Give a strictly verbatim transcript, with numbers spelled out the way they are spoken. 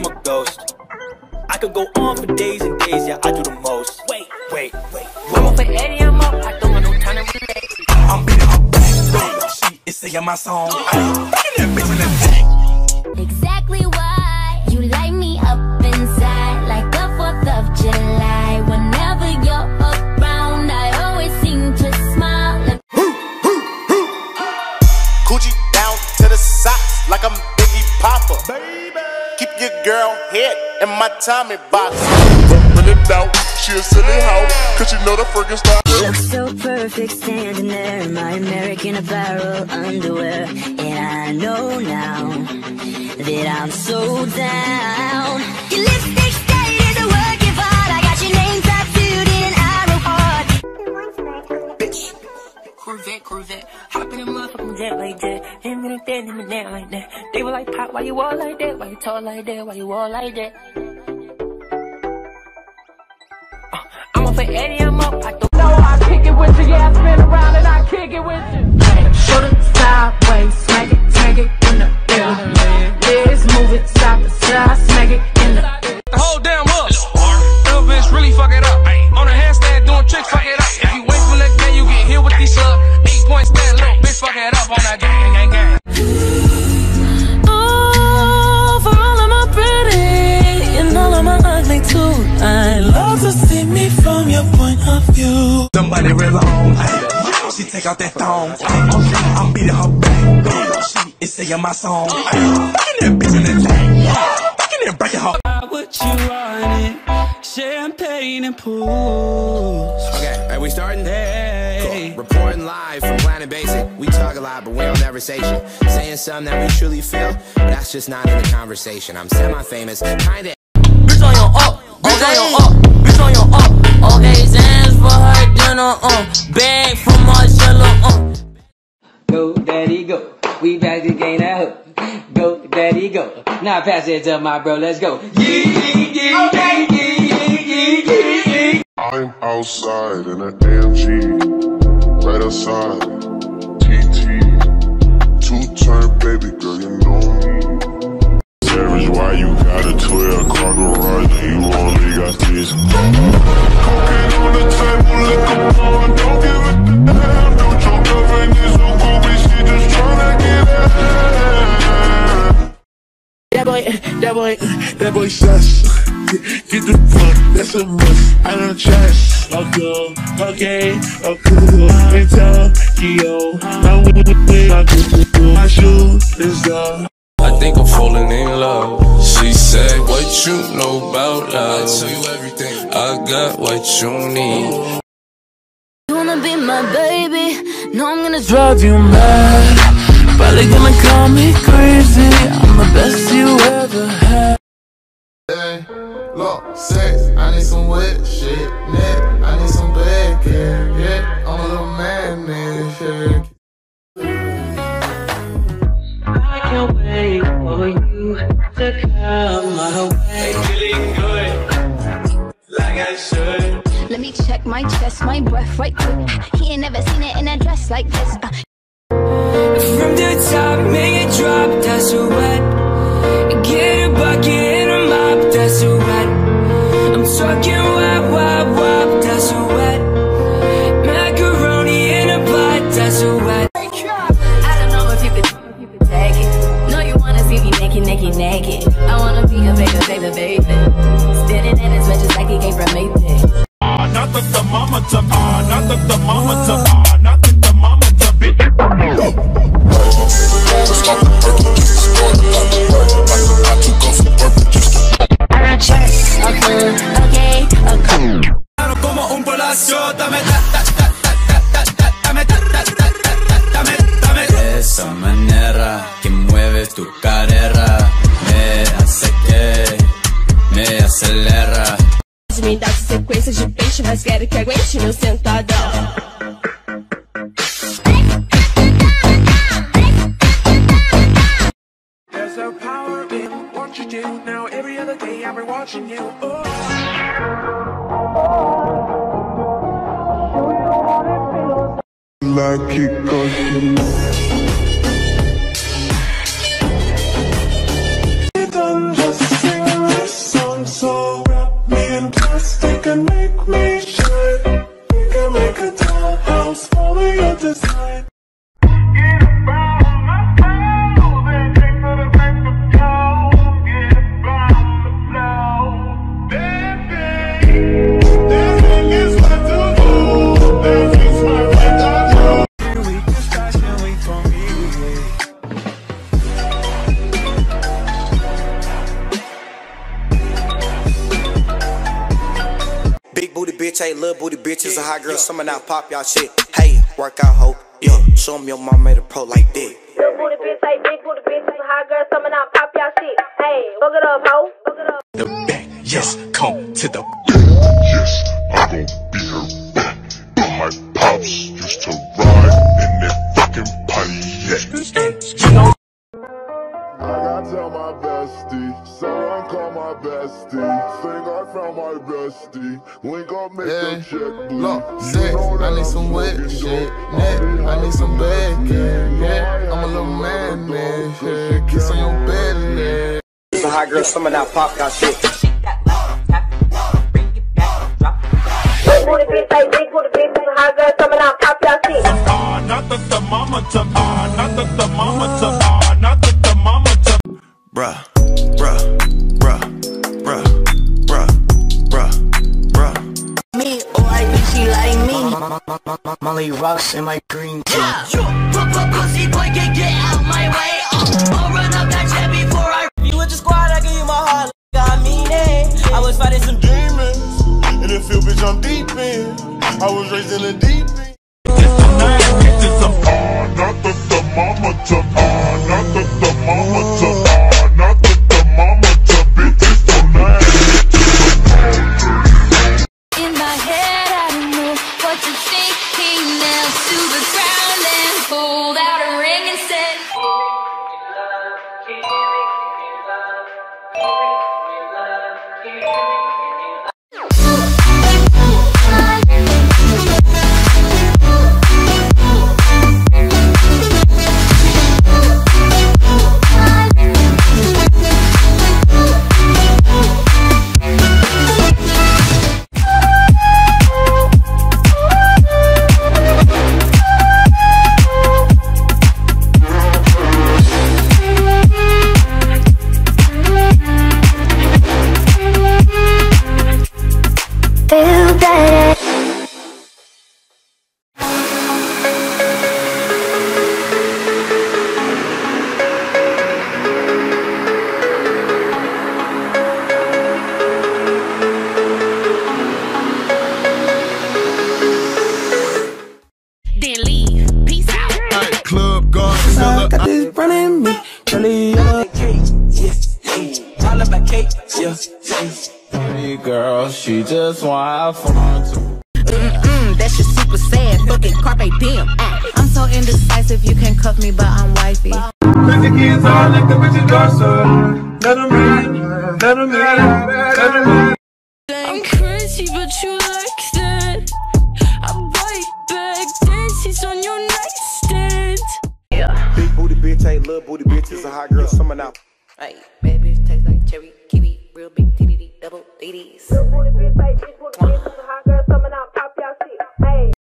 bitch, I'm a ghost. I could go on for days and days, yeah, I do the most. Wait, wait, wait. Roll for Eddie, I'm up, I don't have no time to relate. I'm beating her back, babe, she is singing my song. I ain't fucking that bitch in the tank. Exactly why you light me up inside like the fourth of July. Whenever you're around, I always seem to smile. Coochie down to the socks like I'm Biggie Papa. Baby. Keep your girl head in my Tommy box. Run it out, she a silly hoe, cause you know the freaking style. Look so perfect standing there in my American Apparel underwear. And I know now that I'm so down. Your lipstick stain is a work of art. I got your name tattooed in arrow art. Bitch, Corvette, Corvette, hopping in my fucking jet like that. Hand in a hand, hand in a hand like that. They were like, Pop, why you all like that? Why you tall like that? Why you all like that? Uh, I'm up for Eddie, I'm up. I don't know, I kick it with you, yeah, I spin around and I kick it with you. Shoot it sideways, smack it, tag it in the air. Legs move it side to side, smack it in the air. The whole damn up. Little bitch really fuck it up. On a handstand doing tricks, fuck it up. If you wait for that game, you get hit with these slugs. Eight points stand, little bitch fuck it up on that gang, gang, gang. I love to see me from your point of view. Somebody real on, ay, she take out that thong, ay, I'm beating her back, ay, she is singing my song. I'm fucking that bitch in that thing, fucking that breaking her. Why would you want it? Champagne and pools. Okay, are we starting? Hey, cool. Reporting live from Planet Basic. We talk a lot, but we don't ever say shit. Saying something that we truly feel, but that's just not in the conversation. I'm semi-famous, kinda. Bitch on your up, bitch on your up, bitch on your up. Okay, Zans for her dinner, uh, bag from Marcella, uh. Go, daddy, go. We back to gain that hook. Go, daddy, go. Now pass it to my bro, let's go. Yee, yee, yee, okay. Yee, yee, yee, yee. I'm outside in an A M G, right outside, T T. Two-turn, baby girl, you know me. Why you got a twelve car garage and you only got this? Cocaine on the table, liquor pouring, don't give a damn. Don't choke up and it's so goofy, she just tryna get out. That boy, that boy, that boy sus. Get the fuck, that's a must. I don't trust. I'll go, okay, I'll go. And Tokyo, I'm with it, I'll go. My shoe is up. I think I'm falling in love. She said, what you know about love? I tell you everything. I got what you need. You wanna be my baby? No, I'm gonna drive you mad. Probably gonna call me crazy. I'm the best you ever had. Hey, look, sex. I need some wet shit, neck. I need some bad care, yeah. I'm a little man, man, shit. For you to come my way. I'm feeling good, like I should. Let me check my chest, my breath right quick. He ain't never seen it in a dress like this. uh. From the top, make it drop, that's a wet. Get a bucket and a mop, that's a wet. I'm talking wop, wop, wop, that's a wet. Macaroni in a pot, that's a wet. Naked, naked, naked. I wanna be a baby, baby, baby. Spinning in as much as I can get from Maybach. Ah, not that the mama to, ah, not that the mama to, ah, not that the mama to, bitch. I got checks, okay, okay, okay. Como un palacio, dame that, that, that, that, that, that, dame that, that, that, that, dame, dame. De esa manera que mueves tu cadera. Acelera. Me dá sequência de peixe, mas quero que aguente meu sentadão. There's a power in what you do. Now every other day I've been watching you. Oh. Like it cause you know. It doesn't just sing. say little booty bitches yeah, a hot girl, yeah, someone yeah. Out pop y'all shit. Hey, work out, hoe. Yo, show them your mom made a pro like that. Little booty bitch say big booty bitches a hot girl, someone out pop y'all shit. Hey, fuck it up, hoe. Fuck it up. The back, yes, come to the back. Yes, I gon' be her back. But my pops used to ride in that fucking Pontiac. You know. I gotta tell my bestie, someone call my bestie. Think I found my bestie. Link up, make yeah. The check bleed. Look, sex, I need some wet shit. Neck, I need some bad game. Yeah, I'm a little man, man. Yeah, kiss on your belly, man. It's a hot girl, someone out pop got shit. She got love, tap it down, bring it back, drop it down. Booty bitch, like big booty bitch, it's a hot girl, someone out pop got shit. Ah, not the thermometer, ah, not the thermometer, ah, not the thermometer. Bruh, bruh, bruh, bruh, bruh, bruh, bruh. Me, oh, I think she like me. Molly rocks in my green tea. Yeah, sure. Pussy boy can get out my way. I'll run up that jet before I. You with the squad, I give you my heart. I mean it. I was fighting some demons. In the field, bitch, I'm deep in. I was raised in the deep end. It's the nine, it's just a bar. Not the thermometer, bar. Not the thermometer, bar. Not the thermometer, bitch. It's the nine. In my head, I don't know what to think. Came down to the ground and pulled out a ring and said, she just want to Mm-mm, that shit super sad. Fucking carpe diem. I'm so indecisive, you can cuff me, but I'm wifey. Put the kids on like the bitches are, so let them in, let them in, let them in. I'm crazy, but you like that. I bite back, dances on your nightstand. Yeah. Big booty bitch, ain't little booty bitch, is a hot girl, someone out. Hey, bad bitch tastes like cherry, kiwi, real big titty, double ladies.